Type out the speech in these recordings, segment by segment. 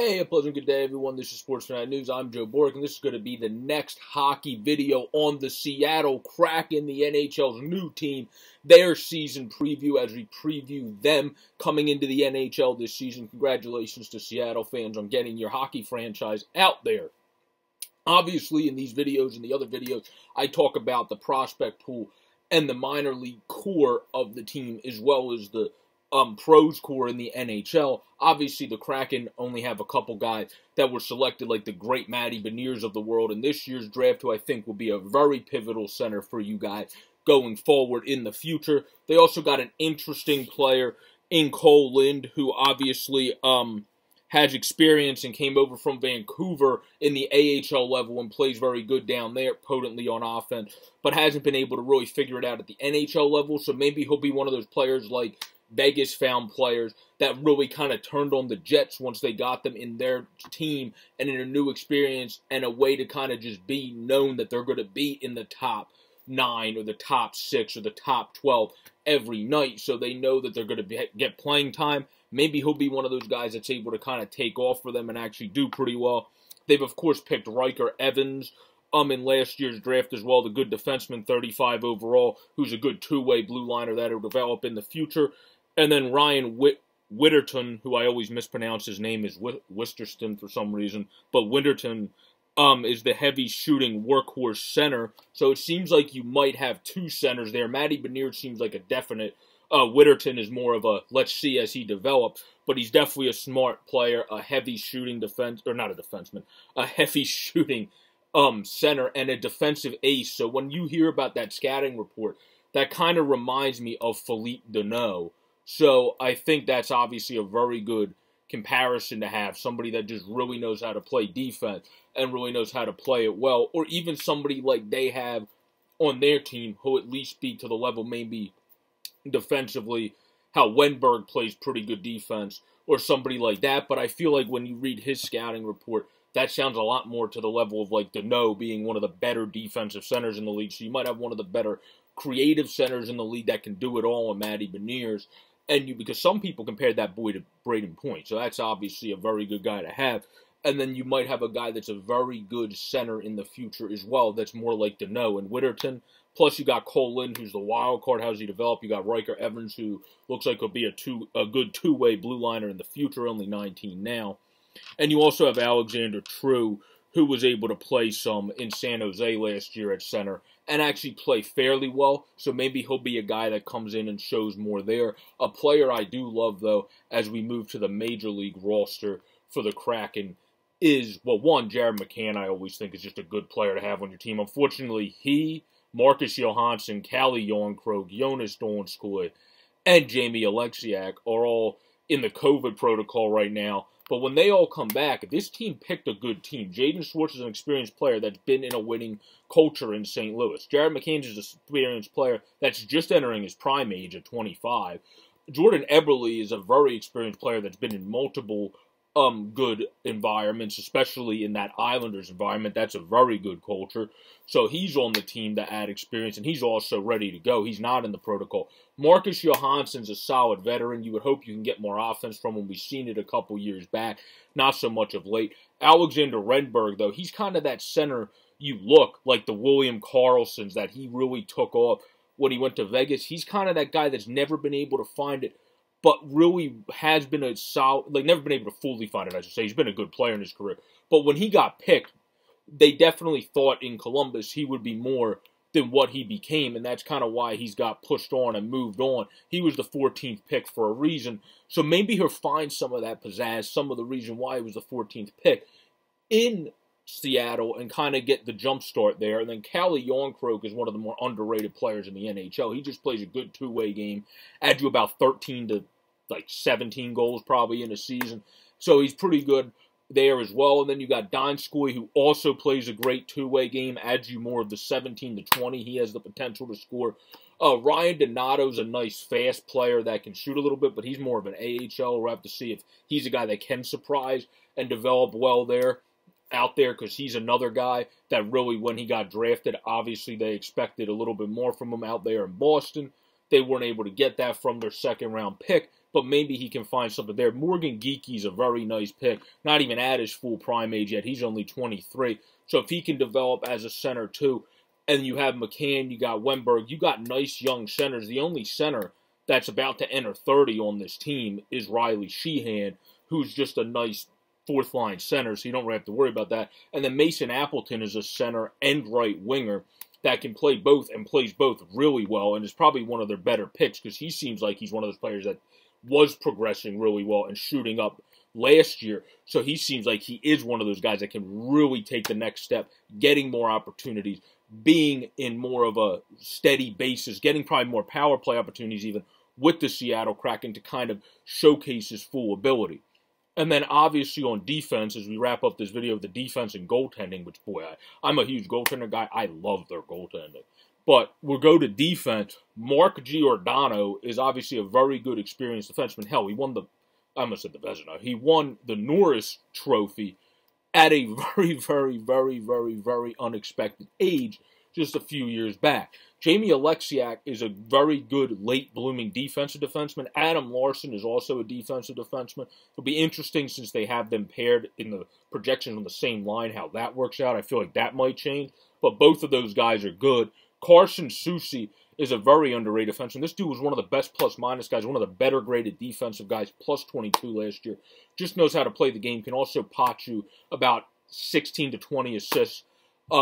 Hey, a pleasant good day, everyone. This is Sports Tonight News. I'm Joe Bork, and this is going to be the next hockey video on the Seattle Kraken, the NHL's new team, their season preview as we preview them coming into the NHL this season. Congratulations to Seattle fans on getting your hockey franchise out there. Obviously, in these videos and the other videos, I talk about the prospect pool and the minor league core of the team, as well as the pros core in the NHL. Obviously, the Kraken only have a couple guys that were selected, like the great Matty Beniers of the world in this year's draft, who I think will be a very pivotal center for you guys going forward in the future. They also got an interesting player in Cole Lind, who obviously has experience and came over from Vancouver in the AHL level and plays very good down there, potently on offense, but hasn't been able to really figure it out at the NHL level, so maybe he'll be one of those players like Vegas found players that really kind of turned on the Jets once they got them in their team and in a new experience and a way to kind of just be known that they're going to be in the top 9 or the top 6 or the top 12 every night, so they know that they're going to get playing time. Maybe he'll be one of those guys that's able to kind of take off for them and actually do pretty well. They've, of course, picked Riker Evans in last year's draft as well, the good defenseman, 35 overall, who's a good two-way blue liner that will develop in the future. And then Ryan Winterton, who I always mispronounce his name as Wisterston for some reason, but Winterton is the heavy shooting workhorse center. So it seems like you might have two centers there. Matty Beniers seems like a definite. Winterton is more of a let's see as he develops, but he's definitely a smart player, a heavy shooting defense, or not a defenseman, a heavy shooting center and a defensive ace. So when you hear about that scouting report, that kind of reminds me of Philipp Danault. So I think that's obviously a very good comparison to have, somebody that just really knows how to play defense and really knows how to play it well, or even somebody like they have on their team who at least be to the level maybe defensively, how Wennberg plays pretty good defense, or somebody like that. But I feel like when you read his scouting report, that sounds a lot more to the level of like Danault being one of the better defensive centers in the league. So you might have one of the better creative centers in the league that can do it all in Matty Beniers. And you, because some people compared that boy to Brayden Point, so that's obviously a very good guy to have. And then you might have a guy that's a very good center in the future as well that's more like Danault and Winterton. Plus you got Cole Lind, who's the wild card. How's he develop? You got Riker Evans, who looks like he'll be a good two-way blue liner in the future, only 19 now. And you also have Alexander True, who was able to play some in San Jose last year at center and actually play fairly well, so maybe he'll be a guy that comes in and shows more there. A player I do love, though, as we move to the Major League roster for the Kraken is, well, one, Jared McCann I always think is just a good player to have on your team. Unfortunately, he, Marcus Johansson, Callie Yonkrog, Jonas Donskoy, and Jamie Oleksiak are all in the COVID protocol right now. But when they all come back, this team picked a good team. Jaden Schwartz is an experienced player that's been in a winning culture in St. Louis. Jared McCann is an experienced player that's just entering his prime age at 25. Jordan Eberle is a very experienced player that's been in multiple good environments, especially in that Islanders environment. That's a very good culture. So he's on the team to add experience, and he's also ready to go. He's not in the protocol. Marcus Johansson's a solid veteran. You would hope you can get more offense from him. We've seen it a couple years back, not so much of late. Alexander Wennberg, though, he's kind of that center you look, like the William Carlsons that he really took off when he went to Vegas. He's kind of that guy that's never been able to find it, but really has been a solid, like never been able to fully find it, I should say. He's been a good player in his career. But when he got picked, they definitely thought in Columbus he would be more than what he became, and that's kind of why he's got pushed on and moved on. He was the 14th pick for a reason, so maybe he'll find some of that pizzazz, some of the reason why he was the 14th pick in Seattle and kind of get the jump start there. And then Callie Yonkrog is one of the more underrated players in the NHL. He just plays a good two-way game, adds you about 13 to like 17 goals probably in a season. So he's pretty good there as well. And then you got Donskoy, who also plays a great two-way game, adds you more of the 17 to 20. He has the potential to score. Ryan Donato's a nice fast player that can shoot a little bit, but he's more of an AHL. We'll have to see if he's a guy that can surprise and develop well there. Out there, because he's another guy that really, when he got drafted, obviously they expected a little bit more from him out there in Boston. They weren't able to get that from their second-round pick. but maybe he can find something there. Morgan Geeky's a very nice pick, not even at his full prime age yet. He's only 23. So if he can develop as a center too, and you have McCann, you got Wennberg, you got nice young centers. The only center that's about to enter 30 on this team is Riley Sheehan, who's just a nice fourth-line center, so you don't really have to worry about that. And then Mason Appleton is a center and right winger that can play both and plays both really well and is probably one of their better picks because he seems like he's one of those players that was progressing really well and shooting up last year. So he seems like he is one of those guys that can really take the next step, getting more opportunities, being in more of a steady basis, getting probably more power play opportunities even with the Seattle Kraken to kind of showcase his full ability. And then obviously on defense, as we wrap up this video, the defense and goaltending, which, boy, I'm a huge goaltender guy. I love their goaltending. But we'll go to defense. Mark Giordano is obviously a very good, experienced defenseman. Hell, he won the, I almost said the Vezina. He won the Norris Trophy at a very, very, very, very, very unexpected age just a few years back. Jamie Oleksiak is a very good late-blooming defensive defenseman. Adam Larson is also a defensive defenseman. It'll be interesting since they have them paired in the projections on the same line, how that works out. I feel like that might change, but both of those guys are good. Carson Susi is a very underrated defenseman. This dude was one of the best plus-minus guys, one of the better-graded defensive guys, plus 22 last year. Just knows how to play the game. Can also pot you about 16 to 20 assists.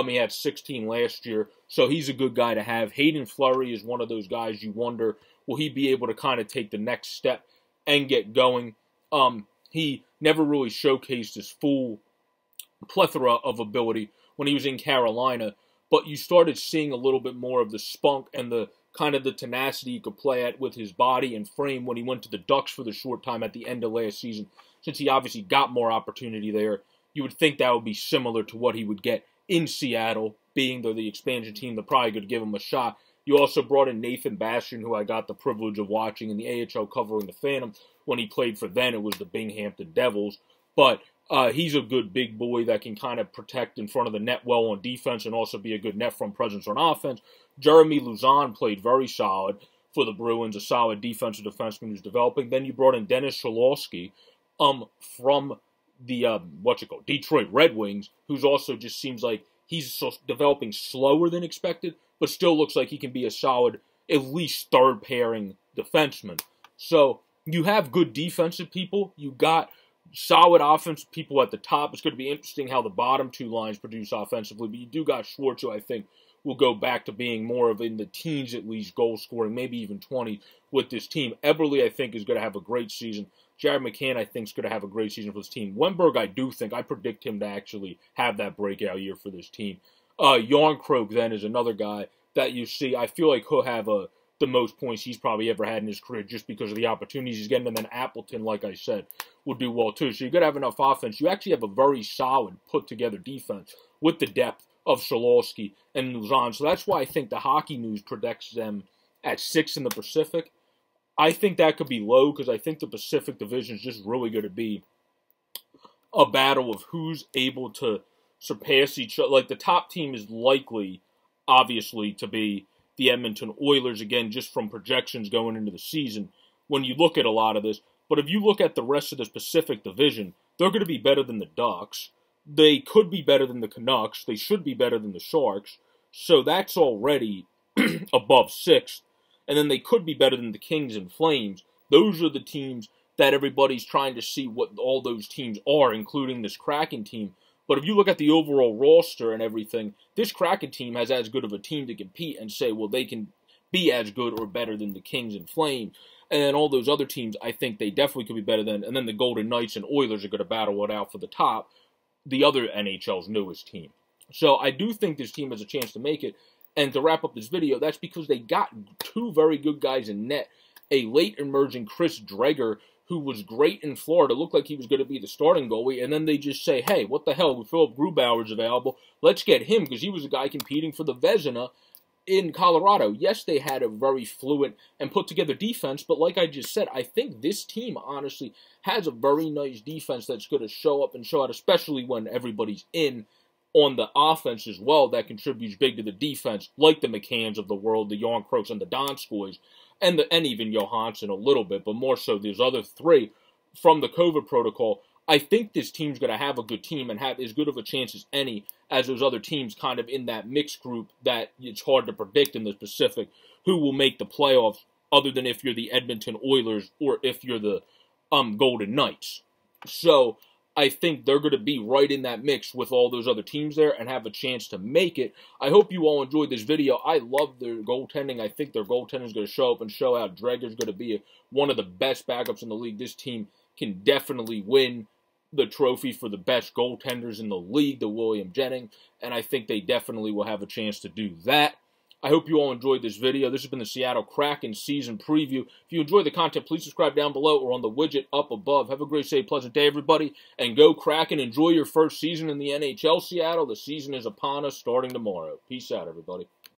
He had 16 last year, so he's a good guy to have. Haydn Fleury is one of those guys you wonder, will he be able to kind of take the next step and get going? He never really showcased his full plethora of ability when he was in Carolina, but you started seeing a little bit more of the spunk and the kind of the tenacity he could play at with his body and frame when he went to the Ducks for the short time at the end of last season, since he obviously got more opportunity there. You would think that would be similar to what he would get in Seattle, being the expansion team, they're probably going to give him a shot. You also brought in Nathan Bastian, who I got the privilege of watching in the AHL covering the Phantom. When he played for them, it was the Binghamton Devils. But he's a good big boy that can kind of protect in front of the net well on defense and also be a good net front presence on offense. Jeremy Lauzon played very solid for the Bruins, a solid defensive defenseman who's developing. Then you brought in Dennis Cholowski from the, Detroit Red Wings, who's also just seems like he's developing slower than expected, but still looks like he can be a solid, at least third-pairing defenseman. So you have good defensive people. You got solid offensive people at the top. It's going to be interesting how the bottom two lines produce offensively, but you do got Schwartz, who I think will go back to being more of in the teens at least, goal scoring, maybe even 20 with this team. Eberle, I think, is going to have a great season. Jared McCann, I think, is going to have a great season for this team. Wennberg, I do think. I predict him to actually have that breakout year for this team. Yonkrog, then, is another guy that you see. I feel like he'll have the most points he's probably ever had in his career just because of the opportunities he's getting. And then Appleton, like I said, will do well, too. So you're going to have enough offense. You actually have a very solid put-together defense with the depth of Cholowski and Lauzon. So that's why I think the Hockey News predicts them at 6 in the Pacific. I think that could be low because I think the Pacific Division is just really going to be a battle of who's able to surpass each other. Like, the top team is likely, obviously, to be the Edmonton Oilers, again, just from projections going into the season when you look at a lot of this. But if you look at the rest of this Pacific Division, they're going to be better than the Ducks. They could be better than the Canucks. They should be better than the Sharks. So that's already above 6th. And then they could be better than the Kings and Flames. Those are the teams that everybody's trying to see what all those teams are, including this Kraken team. But if you look at the overall roster and everything, this Kraken team has as good of a team to compete and say, well, they can be as good or better than the Kings and Flames. And then all those other teams, I think they definitely could be better than. And then the Golden Knights and Oilers are going to battle it out for the top, the other NHL's newest team. So I do think this team has a chance to make it. And to wrap up this video, that's because they got two very good guys in net. A late-emerging Chris Driedger, who was great in Florida, looked like he was going to be the starting goalie, and then they just say, hey, what the hell, Philipp Grubauer's available, let's get him, because he was a guy competing for the Vezina in Colorado. Yes, they had a very fluent and put-together defense, but like I just said, I think this team, honestly, has a very nice defense that's going to show up and show out, especially when everybody's in on the offense as well, that contributes big to the defense, like the McCanns of the world, the Yonkroaks, and the Donskoys, and even Johansson a little bit, but more so these other three from the COVID protocol, I think this team's going to have a good team and have as good of a chance as any as those other teams kind of in that mixed group that it's hard to predict in the Pacific who will make the playoffs other than if you're the Edmonton Oilers or if you're the Golden Knights. So I think they're going to be right in that mix with all those other teams there and have a chance to make it. I hope you all enjoyed this video. I love their goaltending. I think their goaltender is going to show up and show out. Driedger's going to be one of the best backups in the league. This team can definitely win the trophy for the best goaltenders in the league, the William Jennings, and I think they definitely will have a chance to do that. I hope you all enjoyed this video. This has been the Seattle Kraken season preview. If you enjoyed the content, please subscribe down below or on the widget up above. Have a great, safe, pleasant day, everybody, and go Kraken. Enjoy your first season in the NHL, Seattle. The season is upon us starting tomorrow. Peace out, everybody.